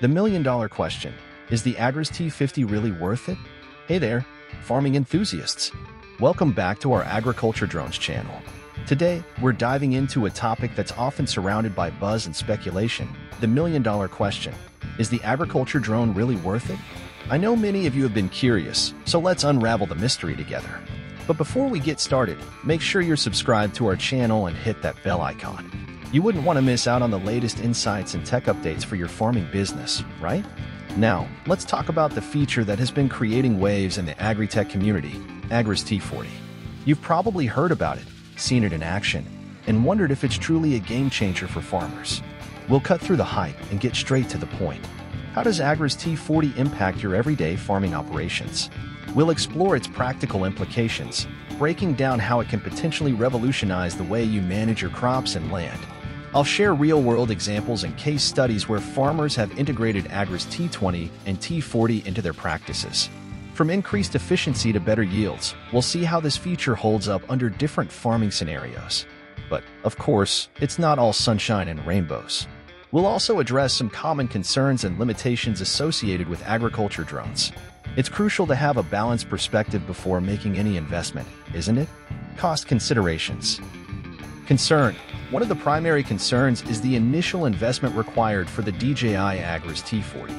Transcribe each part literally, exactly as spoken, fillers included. The million-dollar question, is the Agras T fifty really worth it? Hey there, farming enthusiasts. Welcome back to our Agriculture Drones channel. Today, we're diving into a topic that's often surrounded by buzz and speculation, the million-dollar question. Is the agriculture drone really worth it? I know many of you have been curious, so let's unravel the mystery together. But before we get started, make sure you're subscribed to our channel and hit that bell icon. You wouldn't want to miss out on the latest insights and tech updates for your farming business, right? Now, let's talk about the feature that has been creating waves in the agri-tech community, Agras T forty. You've probably heard about it, seen it in action, and wondered if it's truly a game-changer for farmers. We'll cut through the hype and get straight to the point. How does Agras T forty impact your everyday farming operations? We'll explore its practical implications, breaking down how it can potentially revolutionize the way you manage your crops and land. I'll share real-world examples and case studies where farmers have integrated Agras T twenty and T forty into their practices. From increased efficiency to better yields, we'll see how this feature holds up under different farming scenarios. But, of course, it's not all sunshine and rainbows. We'll also address some common concerns and limitations associated with agriculture drones. It's crucial to have a balanced perspective before making any investment, isn't it? Cost considerations. Concern. One of the primary concerns is the initial investment required for the D J I Agras T forty.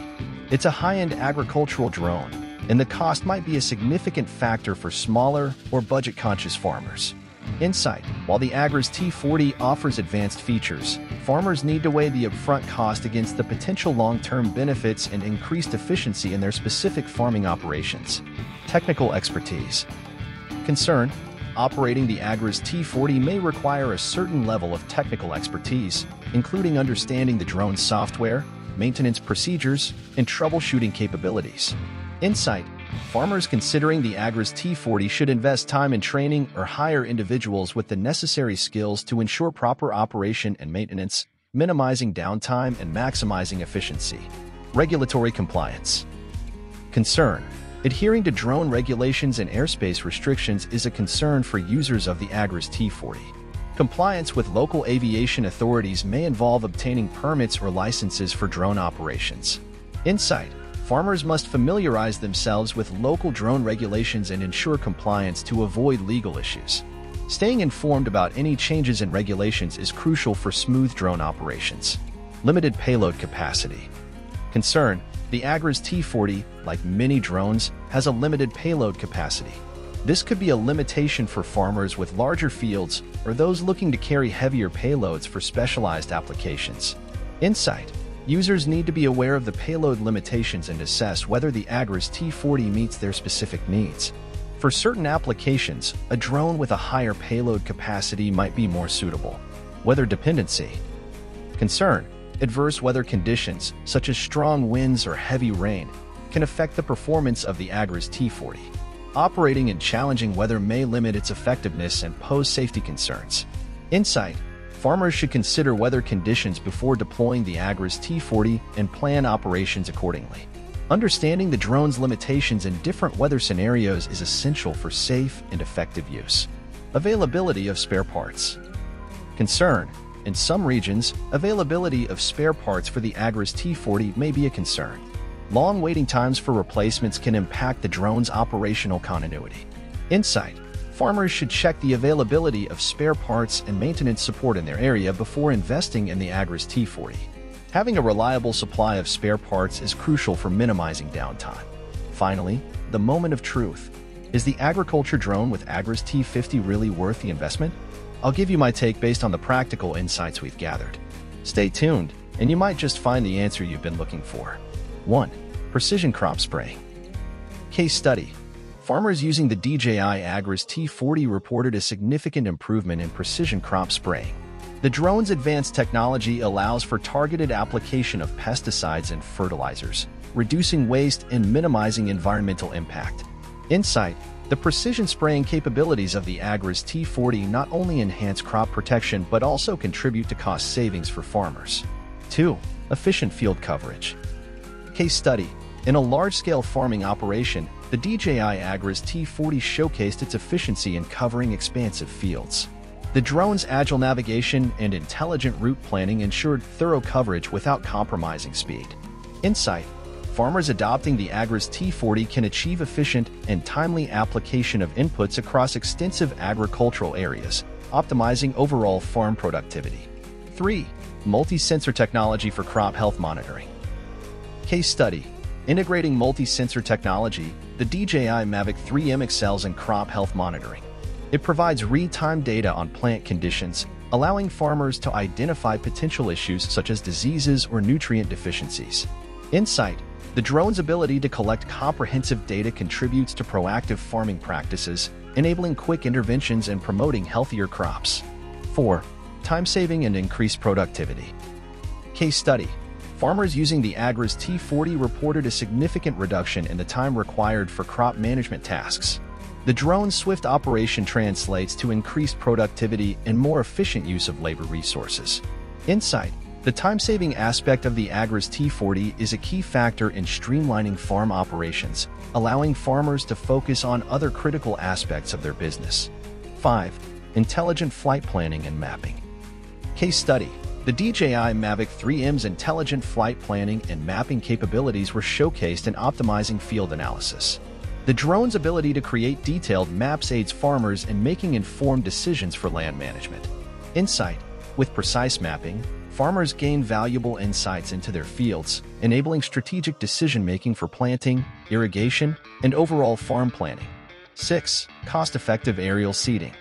It's a high-end agricultural drone, and the cost might be a significant factor for smaller or budget-conscious farmers. Insight. While the Agras T forty offers advanced features, farmers need to weigh the upfront cost against the potential long-term benefits and increased efficiency in their specific farming operations. Technical expertise. Concern. Operating the Agras T forty may require a certain level of technical expertise, including understanding the drone's software, maintenance procedures, and troubleshooting capabilities. Insight. Farmers considering the Agras T forty should invest time in training or hire individuals with the necessary skills to ensure proper operation and maintenance, minimizing downtime and maximizing efficiency. Regulatory compliance. Concern. Adhering to drone regulations and airspace restrictions is a concern for users of the Agras T forty. Compliance with local aviation authorities may involve obtaining permits or licenses for drone operations. Insight. Farmers must familiarize themselves with local drone regulations and ensure compliance to avoid legal issues. Staying informed about any changes in regulations is crucial for smooth drone operations. Limited payload capacity. Concern. The Agras T forty, like many drones, has a limited payload capacity. This could be a limitation for farmers with larger fields or those looking to carry heavier payloads for specialized applications. Insight. Users need to be aware of the payload limitations and assess whether the Agras T forty meets their specific needs. For certain applications, a drone with a higher payload capacity might be more suitable. Weather dependency. Concern. Adverse weather conditions, such as strong winds or heavy rain, can affect the performance of the Agras T forty. Operating in challenging weather may limit its effectiveness and pose safety concerns. Insight. Farmers should consider weather conditions before deploying the Agras T forty and plan operations accordingly. Understanding the drone's limitations in different weather scenarios is essential for safe and effective use. Availability of spare parts. Concern. In some regions, availability of spare parts for the Agras T forty may be a concern. Long waiting times for replacements can impact the drone's operational continuity. Insight. Farmers should check the availability of spare parts and maintenance support in their area before investing in the Agras T forty. Having a reliable supply of spare parts is crucial for minimizing downtime. Finally, the moment of truth. Is the agriculture drone with Agras T fifty really worth the investment? I'll give you my take based on the practical insights we've gathered. Stay tuned, and you might just find the answer you've been looking for. one. Precision crop spraying. Case study. Farmers using the D J I Agras T forty reported a significant improvement in precision crop spraying. The drone's advanced technology allows for targeted application of pesticides and fertilizers, reducing waste and minimizing environmental impact. Insight. The precision spraying capabilities of the Agras T forty not only enhance crop protection but also contribute to cost savings for farmers. two. Efficient field coverage. Case study. In a large-scale farming operation, the D J I Agras T forty showcased its efficiency in covering expansive fields. The drone's agile navigation and intelligent route planning ensured thorough coverage without compromising speed. Insight: farmers adopting the Agras T forty can achieve efficient and timely application of inputs across extensive agricultural areas, optimizing overall farm productivity. three. Multi-sensor technology for crop health monitoring. Case study: integrating multi-sensor technology, the D J I Mavic three M excels in crop health monitoring. It provides real-time data on plant conditions, allowing farmers to identify potential issues such as diseases or nutrient deficiencies. Insight: the drone's ability to collect comprehensive data contributes to proactive farming practices, enabling quick interventions and promoting healthier crops. four. Time saving and increased productivity. Case study: farmers using the Agras T forty reported a significant reduction in the time required for crop management tasks. The drone's swift operation translates to increased productivity and more efficient use of labor resources. Insight: the time-saving aspect of the Agras T forty is a key factor in streamlining farm operations, allowing farmers to focus on other critical aspects of their business. five. Intelligent flight planning and mapping. Case study: the D J I Mavic three M's intelligent flight planning and mapping capabilities were showcased in optimizing field analysis. The drone's ability to create detailed maps aids farmers in making informed decisions for land management. Insight: with precise mapping, farmers gain valuable insights into their fields, enabling strategic decision-making for planting, irrigation, and overall farm planning. six. Cost-effective aerial seeding.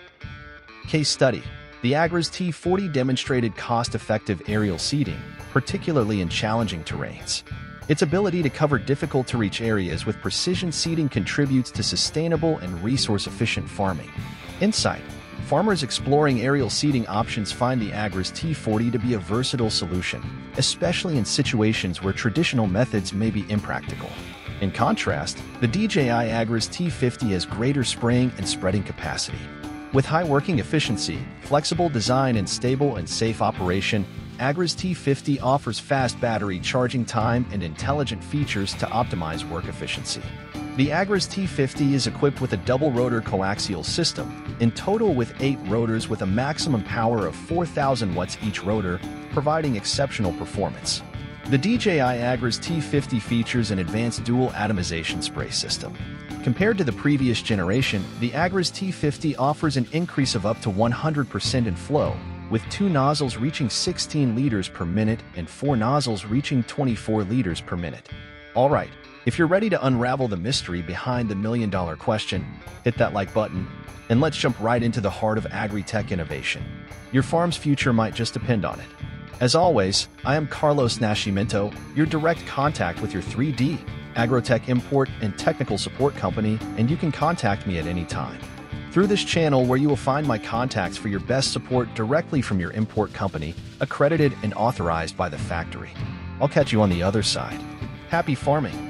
Case study: the Agras T forty demonstrated cost-effective aerial seeding, particularly in challenging terrains. Its ability to cover difficult-to-reach areas with precision seeding contributes to sustainable and resource-efficient farming. Insight: farmers exploring aerial seeding options find the Agras T forty to be a versatile solution, especially in situations where traditional methods may be impractical. In contrast, the D J I Agras T fifty has greater spraying and spreading capacity. With high working efficiency, flexible design, and stable and safe operation, Agras T fifty offers fast battery charging time and intelligent features to optimize work efficiency. The Agras T fifty is equipped with a double-rotor coaxial system, in total with eight rotors with a maximum power of four thousand watts each rotor, providing exceptional performance. The D J I Agras T fifty features an advanced dual atomization spray system. Compared to the previous generation, the Agras T fifty offers an increase of up to one hundred percent in flow, with two nozzles reaching sixteen liters per minute and four nozzles reaching twenty-four liters per minute. All right, if you're ready to unravel the mystery behind the million-dollar question, hit that like button, and let's jump right into the heart of agri-tech innovation. Your farm's future might just depend on it. As always, I am Carlos Nascimento, your direct contact with your three D, agrotech import and technical support company, and you can contact me at any time through this channel, where you will find my contacts for your best support directly from your import company, accredited and authorized by the factory. I'll catch you on the other side. Happy farming!